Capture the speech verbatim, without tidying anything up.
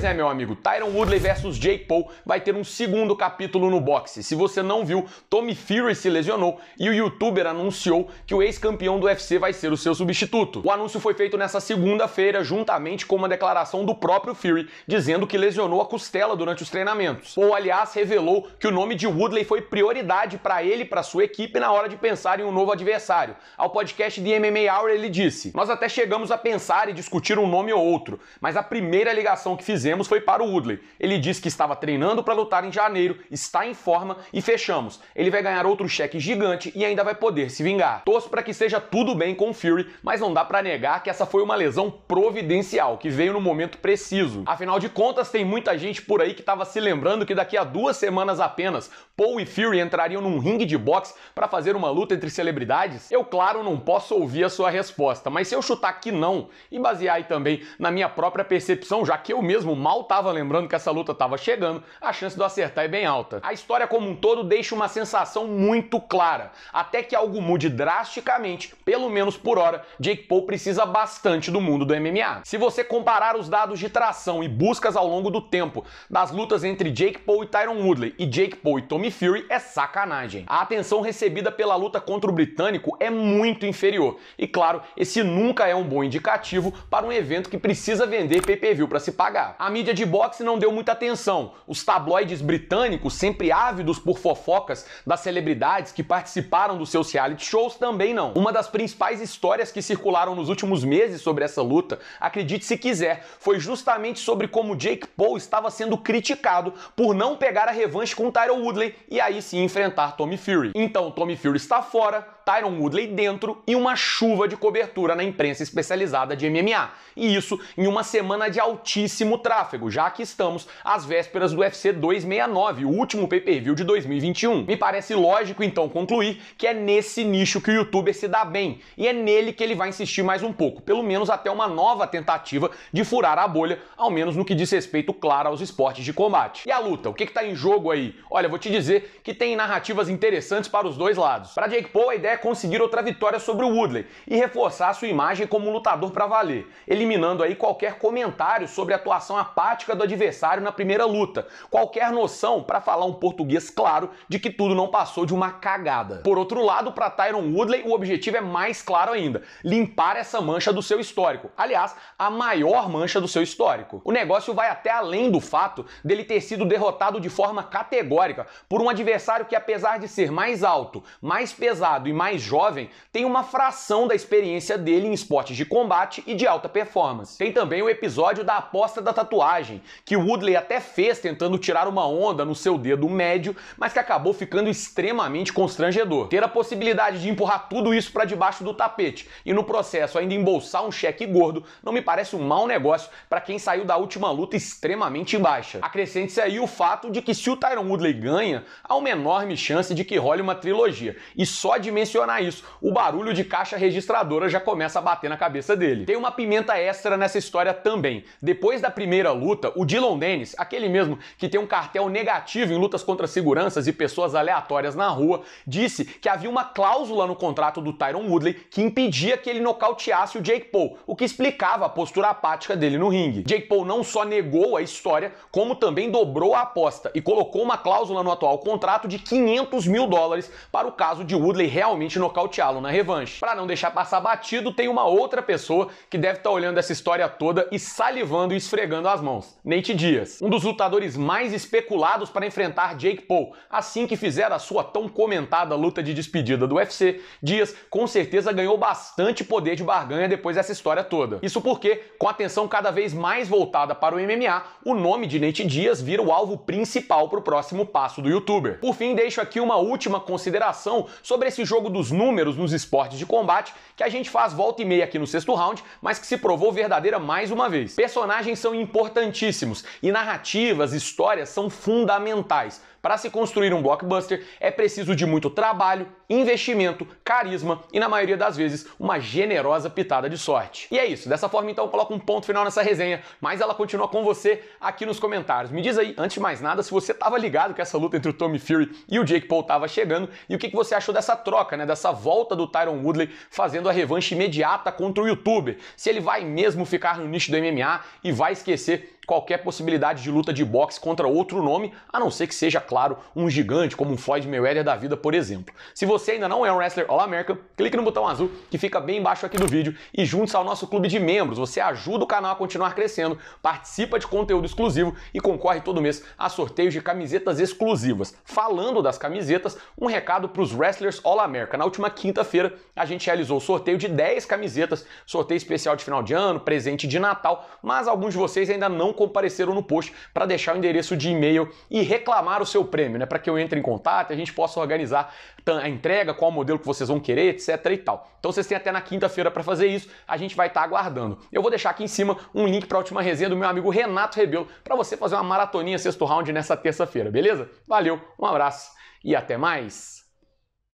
Pois é, meu amigo, Tyron Woodley versus Jake Paul vai ter um segundo capítulo no boxe. Se você não viu, Tommy Fury se lesionou e o youtuber anunciou que o ex-campeão do U F C vai ser o seu substituto. O anúncio foi feito nessa segunda-feira, juntamente com uma declaração do próprio Fury, dizendo que lesionou a costela durante os treinamentos. Paul, aliás, revelou que o nome de Woodley foi prioridade para ele e para sua equipe na hora de pensar em um novo adversário. Ao podcast de M M A Hour, ele disse: "Nós até chegamos a pensar e discutir um nome ou outro, mas a primeira ligação que fizemos foi para o Woodley. Ele disse que estava treinando para lutar em janeiro, está em forma e fechamos. Ele vai ganhar outro cheque gigante e ainda vai poder se vingar." Torço para que seja tudo bem com o Fury, mas não dá para negar que essa foi uma lesão providencial, que veio no momento preciso. Afinal de contas, tem muita gente por aí que estava se lembrando que daqui a duas semanas apenas, Paul e Fury entrariam num ringue de boxe para fazer uma luta entre celebridades? Eu, claro, não posso ouvir a sua resposta, mas se eu chutar que não, e basear aí também na minha própria percepção, já que eu mesmo mesmo mal tava lembrando que essa luta tava chegando, a chance de eu acertar é bem alta. A história como um todo deixa uma sensação muito clara. Até que algo mude drasticamente, pelo menos por hora, Jake Paul precisa bastante do mundo do M M A. Se você comparar os dados de tração e buscas ao longo do tempo das lutas entre Jake Paul e Tyron Woodley e Jake Paul e Tommy Fury, é sacanagem. A atenção recebida pela luta contra o britânico é muito inferior. E claro, esse nunca é um bom indicativo para um evento que precisa vender P P V para se pagar. A mídia de boxe não deu muita atenção. Os tabloides britânicos, sempre ávidos por fofocas das celebridades que participaram dos seus reality shows, também não. Uma das principais histórias que circularam nos últimos meses sobre essa luta, acredite se quiser, foi justamente sobre como Jake Paul estava sendo criticado por não pegar a revanche com Tyron Woodley e aí sim enfrentar Tommy Fury. Então Tommy Fury está fora, Tyron Woodley dentro e uma chuva de cobertura na imprensa especializada de M M A. E isso em uma semana de altíssimo tráfego, já que estamos às vésperas do U F C duzentos e sessenta e nove, o último pay-per-view de dois mil e vinte e um. Me parece lógico, então, concluir que é nesse nicho que o youtuber se dá bem, e é nele que ele vai insistir mais um pouco, pelo menos até uma nova tentativa de furar a bolha, ao menos no que diz respeito, claro, aos esportes de combate. E a luta? O que que tá em jogo aí? Olha, vou te dizer que tem narrativas interessantes para os dois lados. Para Jake Paul, a ideia é conseguir outra vitória sobre o Woodley e reforçar sua imagem como um lutador para valer, eliminando aí qualquer comentário sobre a atuação apática do adversário na primeira luta, qualquer noção, para falar um português claro, de que tudo não passou de uma cagada. Por outro lado, para Tyron Woodley, o objetivo é mais claro ainda: limpar essa mancha do seu histórico, aliás, a maior mancha do seu histórico. O negócio vai até além do fato dele ter sido derrotado de forma categórica por um adversário que, apesar de ser mais alto, mais pesado e mais jovem, tem uma fração da experiência dele em esportes de combate e de alta performance. Tem também o episódio da aposta da tatuagem, que Woodley até fez tentando tirar uma onda no seu dedo médio, mas que acabou ficando extremamente constrangedor. Ter a possibilidade de empurrar tudo isso para debaixo do tapete e no processo ainda embolsar um cheque gordo não me parece um mau negócio para quem saiu da última luta extremamente baixa. Acrescente-se aí o fato de que, se o Tyron Woodley ganha, há uma enorme chance de que role uma trilogia, e só de mencionar isso, o barulho de caixa registradora já começa a bater na cabeça dele. Tem uma pimenta extra nessa história também. Depois da primeira primeira luta, o Dylan Dennis, aquele mesmo que tem um cartel negativo em lutas contra seguranças e pessoas aleatórias na rua, disse que havia uma cláusula no contrato do Tyron Woodley que impedia que ele nocauteasse o Jake Paul, o que explicava a postura apática dele no ringue. Jake Paul não só negou a história, como também dobrou a aposta e colocou uma cláusula no atual contrato de quinhentos mil dólares para o caso de Woodley realmente nocauteá-lo na revanche. Para não deixar passar batido, tem uma outra pessoa que deve estar olhando essa história toda e salivando e esfregando as mãos: Nate Diaz, um dos lutadores mais especulados para enfrentar Jake Paul. Assim que fizeram a sua tão comentada luta de despedida do U F C, Diaz com certeza ganhou bastante poder de barganha depois dessa história toda. Isso porque, com a atenção cada vez mais voltada para o M M A, o nome de Nate Diaz vira o alvo principal para o próximo passo do youtuber. Por fim, deixo aqui uma última consideração sobre esse jogo dos números nos esportes de combate, que a gente faz volta e meia aqui no Sexto Round, mas que se provou verdadeira mais uma vez. Personagens são importantíssimos e narrativas, histórias são fundamentais, Para se construir um blockbuster, é preciso de muito trabalho, investimento, carisma e, na maioria das vezes, uma generosa pitada de sorte. E é isso. Dessa forma, então, eu coloco um ponto final nessa resenha, mas ela continua com você aqui nos comentários. Me diz aí, antes de mais nada, se você estava ligado que essa luta entre o Tommy Fury e o Jake Paul estava chegando e o que, que você achou dessa troca, né? Dessa volta do Tyron Woodley fazendo a revanche imediata contra o youtuber. Se ele vai mesmo ficar no nicho do M M A e vai esquecer qualquer possibilidade de luta de boxe contra outro nome, a não ser que seja, claro, um gigante como um Floyd Mayweather da vida, por exemplo. Se você ainda não é um wrestler All-American, clique no botão azul que fica bem embaixo aqui do vídeo e junte-se ao nosso clube de membros. Você ajuda o canal a continuar crescendo, participa de conteúdo exclusivo e concorre todo mês a sorteios de camisetas exclusivas. Falando das camisetas, um recado para os wrestlers All-American. Na última quinta-feira, a gente realizou o sorteio de dez camisetas, sorteio especial de final de ano, presente de Natal, mas alguns de vocês ainda não compareceram no post para deixar o endereço de e-mail e reclamar o seu prêmio, né? Para que eu entre em contato e a gente possa organizar a entrega, qual modelo que vocês vão querer, etc e tal. Então vocês têm até na quinta-feira para fazer isso, a gente vai estar tá aguardando. Eu vou deixar aqui em cima um link para a última resenha do meu amigo Renato Rebelo para você fazer uma maratoninha Sexto Round nessa terça-feira, beleza? Valeu, um abraço e até mais!